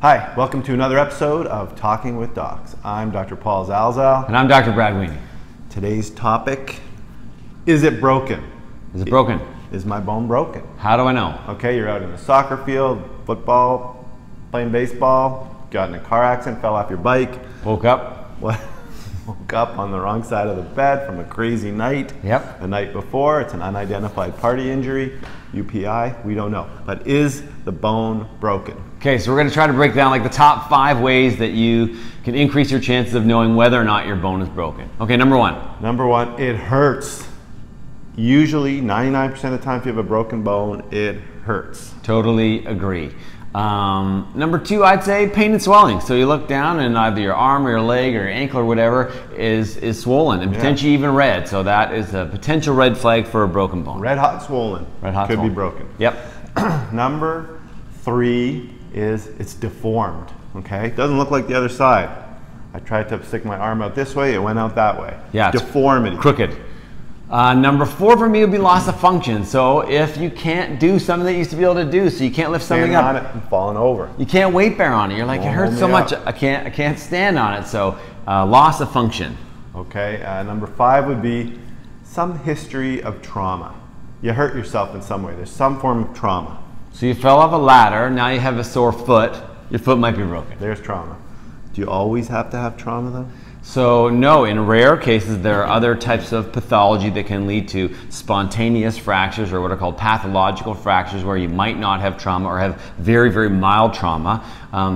Hi, welcome to another episode of Talking With Docs. I'm Dr. Paul Zalzal. And I'm Dr. Brad Weaney. Today's topic, is it broken? Is it broken? Is my bone broken? How do I know? Okay, you're out in the soccer field, football, playing baseball, got in a car accident, fell off your bike. Woke up. What? Woke up on the wrong side of the bed from a crazy night. Yep. The night before, it's an unidentified party injury, UPI, we don't know. But is the bone broken? Okay, so we're going to try to break down like the top 5 ways that you can increase your chances of knowing whether or not your bone is broken. Okay, number 1. Number 1, it hurts. Usually, 99% of the time if you have a broken bone, it hurts. Totally agree. Number 2, I'd say pain and swelling. So you look down and either your arm or your leg or your ankle or whatever is swollen and potentially even red. So that is a potential red flag for a broken bone. Red hot swollen. Red hot swollen. Could be broken. Yep. Number 3. Is it's deformed, okay? It doesn't look like the other side. I tried to stick my arm out this way, it went out that way. Yeah, deformity. Crooked. Number 4 for me would be loss of function. So if you can't do something that you used to be able to do, so you can't lift something up. Standing on it and falling over. You can't weight bear on it. You're like, it hurts so much, I can't stand on it. So loss of function. Okay, number 5 would be some history of trauma. You hurt yourself in some way. There's some form of trauma. So you fell off a ladder, now you have a sore foot, your foot might be broken. There's trauma. Do you always have to have trauma though? So no, in rare cases there are other types of pathology that can lead to spontaneous fractures or what are called pathological fractures where you might not have trauma or have very, very mild trauma.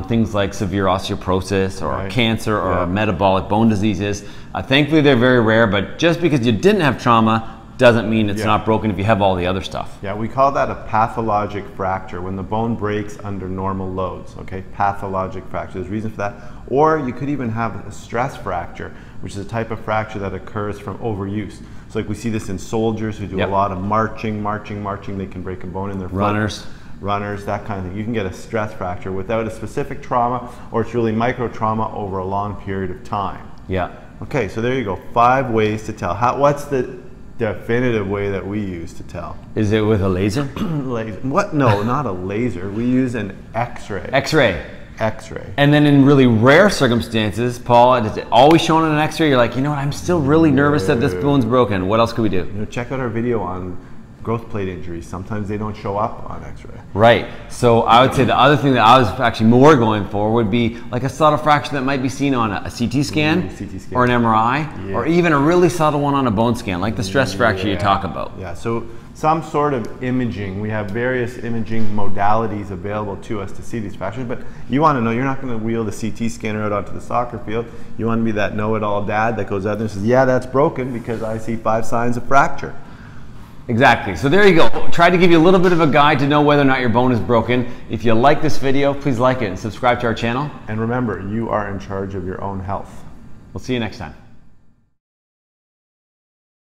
Things like severe osteoporosis or cancer or metabolic bone diseases. Thankfully they're very rare, but just because you didn't have trauma doesn't mean it's not broken if you have all the other stuff. Yeah, we call that a pathologic fracture, when the bone breaks under normal loads, okay? Pathologic fracture, there's a reason for that. Or you could even have a stress fracture, which is a type of fracture that occurs from overuse. So like we see this in soldiers who do a lot of marching, they can break a bone in their foot. Runners, that kind of thing. You can get a stress fracture without a specific trauma, or it's really micro trauma over a long period of time. Yeah. Okay, so there you go, 5 ways to tell. What's the definitive way that we use to tell? Is it with a laser? Laser. What? No, not a laser. We use an X-ray. X-ray. And then in really rare circumstances, Paul, it's always shown on an X-ray. You're like, you know what? I'm still really nervous that this bone's broken. What else could we do? You know, check out our video on growth plate injuries. Sometimes they don't show up on X-ray. Right. So I would say the other thing that I was actually more going for would be like a subtle fracture that might be seen on a CT scan, or an MRI, or even a really subtle one on a bone scan, like the stress fracture you talk about. Yeah. So some sort of imaging. We have various imaging modalities available to us to see these fractures, but you want to know, you're not going to wheel the CT scanner out onto the soccer field. You want to be that know-it-all dad that goes out there and says, yeah, that's broken because I see 5 signs of fracture. Exactly. So there you go. Try to give you a little bit of a guide to know whether or not your bone is broken. If you like this video, please like it and subscribe to our channel. And remember, you are in charge of your own health. We'll see you next time.